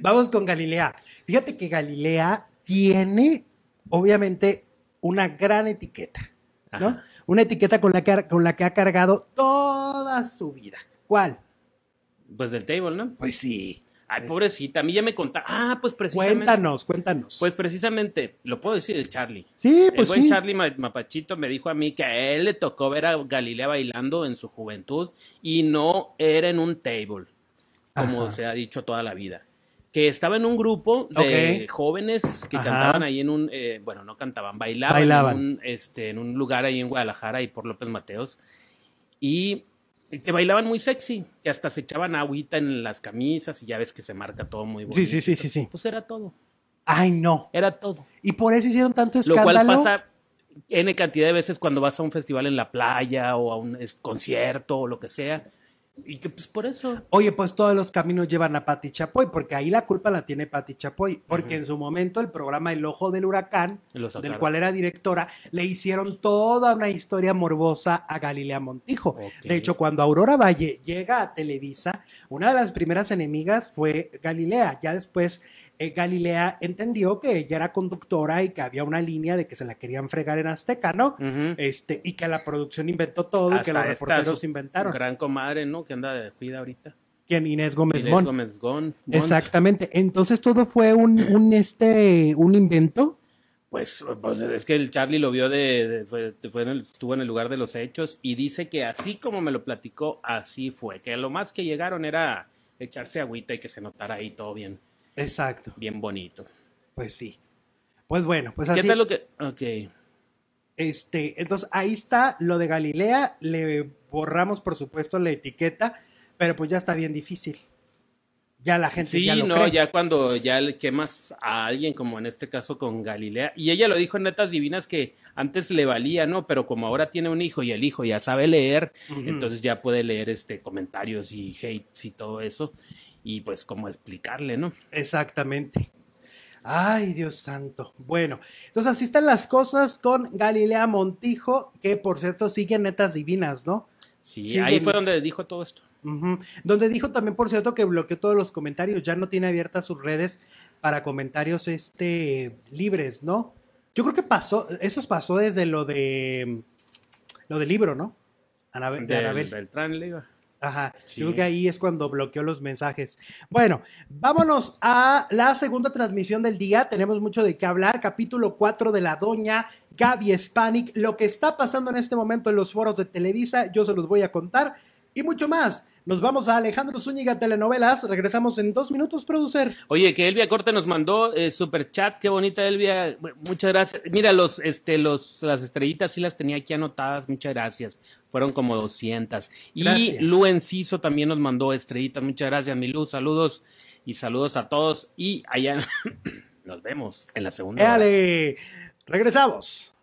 Vamos con Galilea. Fíjate que Galilea tiene, obviamente, una gran etiqueta, ¿no? Ajá. Una etiqueta con la que ha cargado toda su vida. ¿Cuál? Pues del table, ¿no? Pues sí. Ay, pues... pobrecita, a mí ya me contaba. Ah, pues precisamente. Cuéntanos. Pues precisamente, lo puedo decir, el Charlie. Sí, pues sí. El buen Charlie Mapachito me dijo a mí que a él le tocó ver a Galilea bailando en su juventud y no era en un table, como Ajá. se ha dicho toda la vida. Que estaba en un grupo de okay. jóvenes que Ajá. cantaban ahí en un... bueno, no cantaban, bailaban. En un lugar ahí en Guadalajara, ahí por López Mateos. Y... que bailaban muy sexy, que hasta se echaban agüita en las camisas y ya ves que se marca todo muy bonito. Sí. Pues era todo. Ay, no. Era todo. Y por eso hicieron tanto escándalo. Lo cual pasa N cantidad de veces cuando vas a un festival en la playa o a un concierto o lo que sea. Y que pues por eso. Oye, pues todos los caminos llevan a Pati Chapoy, porque ahí la culpa la tiene Pati Chapoy, porque en su momento el programa El Ojo del Huracán, del cual era directora, le hicieron toda una historia morbosa a Galilea Montijo. Okay. De hecho, cuando Aurora Valle llega a Televisa, una de las primeras enemigas fue Galilea. Ya después Galilea entendió que ella era conductora y que había una línea de que se la querían fregar en Azteca, ¿no? Uh-huh. Y que la producción inventó todo y que los reporteros inventaron. Gran comadre, ¿no? Que anda de cuida ahorita. ¿Quién? Inés Gómez Mont. Exactamente. Entonces todo fue un invento. Pues es que el Charlie lo vio estuvo en el lugar de los hechos y dice que así como me lo platicó, así fue. Que lo más que llegaron era echarse agüita y que se notara ahí todo bien. Exacto. Bien bonito. Pues sí. Pues bueno, pues así. ¿Qué tal lo que...? Ok. Entonces, ahí está lo de Galilea. Le borramos, por supuesto, la etiqueta, pero pues ya está bien difícil. Ya la gente ya lo cree. Ya cuando ya le quemas a alguien, como en este caso con Galilea. Y ella lo dijo en Netas Divinas que antes le valía, ¿no? Pero como ahora tiene un hijo y el hijo ya sabe leer, entonces ya puede leer comentarios y hates y todo eso. Y pues cómo explicarle, ¿no? Exactamente. Ay, Dios santo. Bueno, entonces así están las cosas con Galilea Montijo, que por cierto sigue en Netas Divinas, ¿no? Sí, ahí fue donde dijo todo esto. Uh-huh. Donde dijo también, por cierto, que bloqueó todos los comentarios, ya no tiene abiertas sus redes para comentarios libres, ¿no? Yo creo que pasó desde lo del libro, ¿no? Anabel. Beltrán le iba. Ajá, sí. Yo creo que ahí es cuando bloqueó los mensajes. Bueno, vámonos a la segunda transmisión del día. Tenemos mucho de qué hablar. Capítulo 4 de La Doña, Gaby Spanik. Lo que está pasando en este momento en los foros de Televisa, yo se los voy a contar. Y mucho más. Nos vamos a Alejandro Zúñiga, Telenovelas. Regresamos en 2 minutos, producer. Oye, que Elvia Corte nos mandó super chat. Qué bonita, Elvia. Muchas gracias. Mira, las estrellitas sí las tenía aquí anotadas. Muchas gracias. Fueron como 200. Gracias. Y Lu Enciso también nos mandó estrellitas. Muchas gracias, mi Lu. Saludos y saludos a todos. Y allá nos vemos en la segunda. ¡Dale! Regresamos.